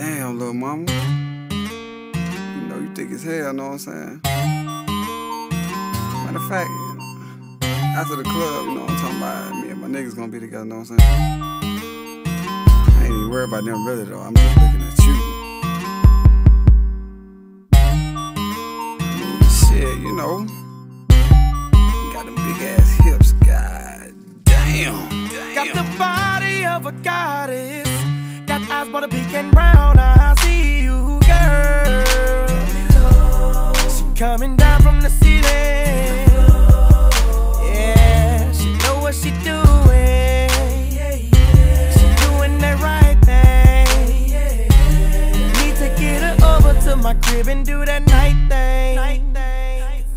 Damn, little mama. You know you thick as hell, know what I'm saying? Matter of fact, after the club, you know what I'm talking about, me and my niggas gonna be together, know what I'm saying? I ain't even worried about them really though, I'm just looking at you. Shit, you know, you got them big ass hips, god damn. Got the body of a goddess, got eyes but a pink and brown, I see you, girl. She coming down from the ceiling, yeah, she know what she doing. She doing that right thing. Need to get her over to my crib and do that night thing.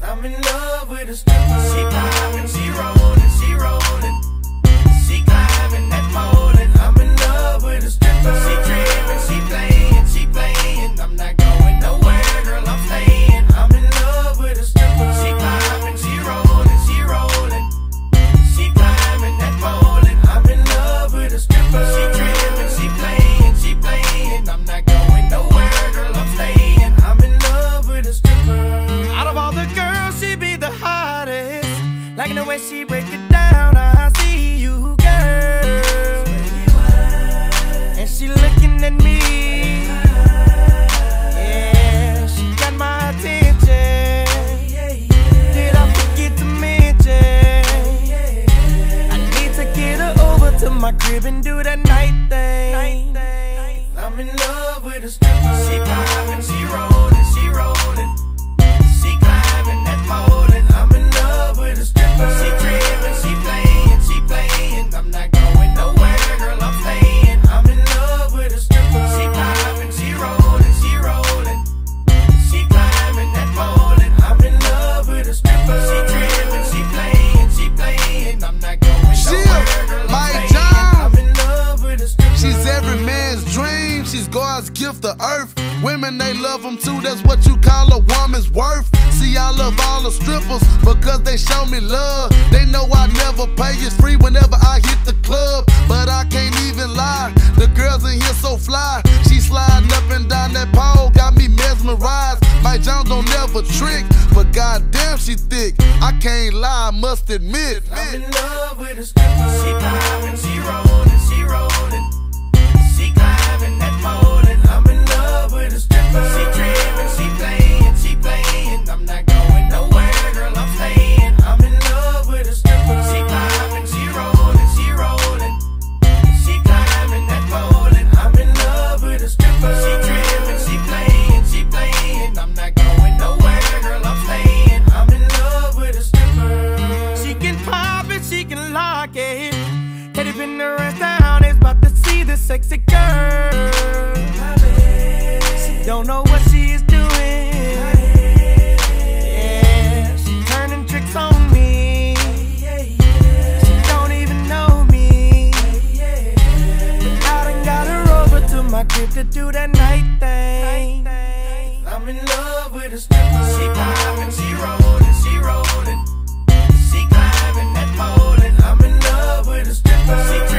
I'm in love with a stripper. She climbing, she rolling, she rolling. She climbing that pole and I'm in love with a stripper. She tripping, she playing, she playing. I'm not going nowhere, girl, I'm staying. I'm in love with a stripper. She climbing, she rolling, she rolling. She climbing that pole and I'm in love with a stripper. She tripping, she playing, she playing. I'm not going nowhere, girl, I'm staying. I'm in love with a stripper. Out of all the girls, like the way she break it down, I see you, girl. And she looking at me, yeah, she got my attention. Did I forget to mention I need to get her over to my crib and do that night thing? I'm in love with a stripper. She poppin', she rollin', she rollin'. She climbin' that pole and I'm in love with a stripper. She trippin', she playin', I'm not going nowhere, girl, I'm stayin'. I'm in love with a stripper. She poppin', she rollin', she rollin'. She climbin' that pole and I'm in love with a stripper. She trippin', she playin', I'm not going nowhere, girl, I'm stayin'. I'm in love with a stripper. She's every man's dream, she's God's gift to earth. Women, they love them too, that's what you call a woman's worth. See, I love all the strippers because they show me love. They know I never pay, it's free whenever I hit the club. But I can't even lie, the girls in here so fly. She sliding up and down that pole, got me mesmerized. Mike Jones don't never trick, but goddamn she thick. I can't lie, I must admit. I'm in love with a stripper. She climbing, she rolling, she rolling. She climbing that pole and I'm in love with a stripper. She tripping, she playing, she playing. I'm not going nowhere, girl, I'm staying. I'm in love with a stripper. She climbing, she rolling, she rolling. She climbing that pole and I'm in love with a stripper. She tripping, she playing, I'm not going nowhere, girl, I'm staying. I'm in love with a stripper. She can pop it, she can lock it. Head up in her ass down, it's about to see the sexy girl. She don't know what she is doing. My crib to do that night thing. I'm in love with a stripper. She poppin', she rollin', she rollin'. She climbin' that pole and I'm in love with a stripper. She